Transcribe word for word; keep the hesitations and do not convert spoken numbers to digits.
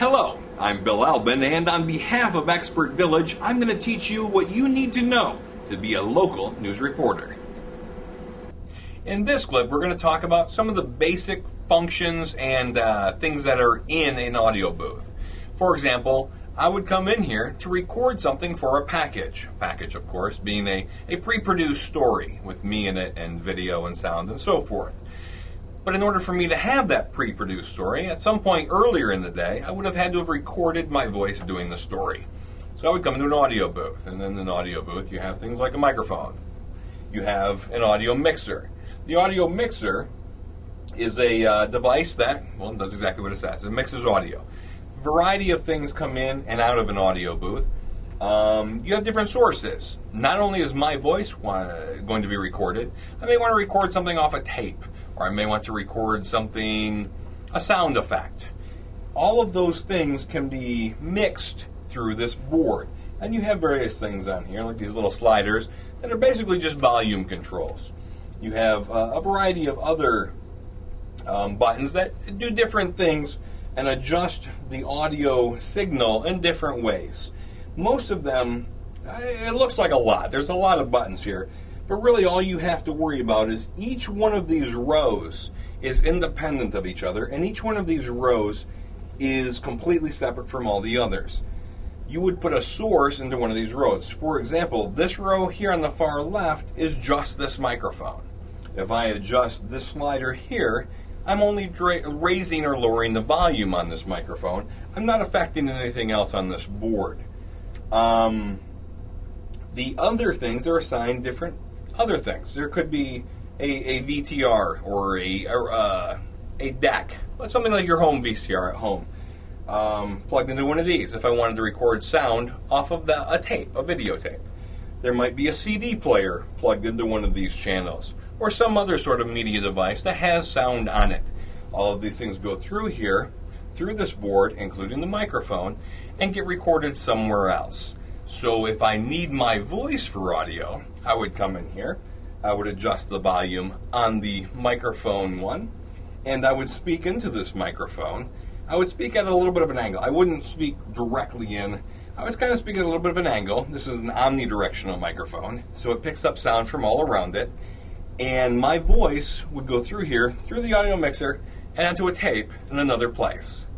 Hello, I'm Bill Albin, and on behalf of Expert Village, I'm going to teach you what you need to know to be a local news reporter. In this clip, we're going to talk about some of the basic functions and uh, things that are in an audio booth. For example, I would come in here to record something for a package. Package, of course, being a, a pre-produced story with me in it and video and sound and so forth. But in order for me to have that pre-produced story, at some point earlier in the day, I would have had to have recorded my voice doing the story. So I would come into an audio booth, and in an audio booth you have things like a microphone. You have an audio mixer. The audio mixer is a uh, device that, well, does exactly what it says. It mixes audio. Variety of things come in and out of an audio booth. Um, you have different sources. Not only is my voice going to be recorded, I may want to record something off a tape, or I may want to record something, a sound effect. All of those things can be mixed through this board. And you have various things on here, like these little sliders, that are basically just volume controls. You have uh, a variety of other um, buttons that do different things and adjust the audio signal in different ways. Most of them, it looks like a lot. There's a lot of buttons here, but really all you have to worry about is each one of these rows is independent of each other, and each one of these rows is completely separate from all the others. You would put a source into one of these rows. For example, this row here on the far left is just this microphone. If I adjust this slider here, I'm only dra- raising or lowering the volume on this microphone. I'm not affecting anything else on this board. Um, the other things are assigned different other things. There could be a, a V T R or a, or, uh, a D A C, something like your home V C R at home, um, plugged into one of these if I wanted to record sound off of the, a tape, a videotape. There might be a C D player plugged into one of these channels, or some other sort of media device that has sound on it. All of these things go through here, through this board, including the microphone, and get recorded somewhere else. So if I need my voice for audio, I would come in here, I would adjust the volume on the microphone one, and I would speak into this microphone. I would speak at a little bit of an angle. I wouldn't speak directly in. I was kind of speaking at a little bit of an angle. This is an omnidirectional microphone, so it picks up sound from all around it. And my voice would go through here, through the audio mixer, and onto a tape in another place.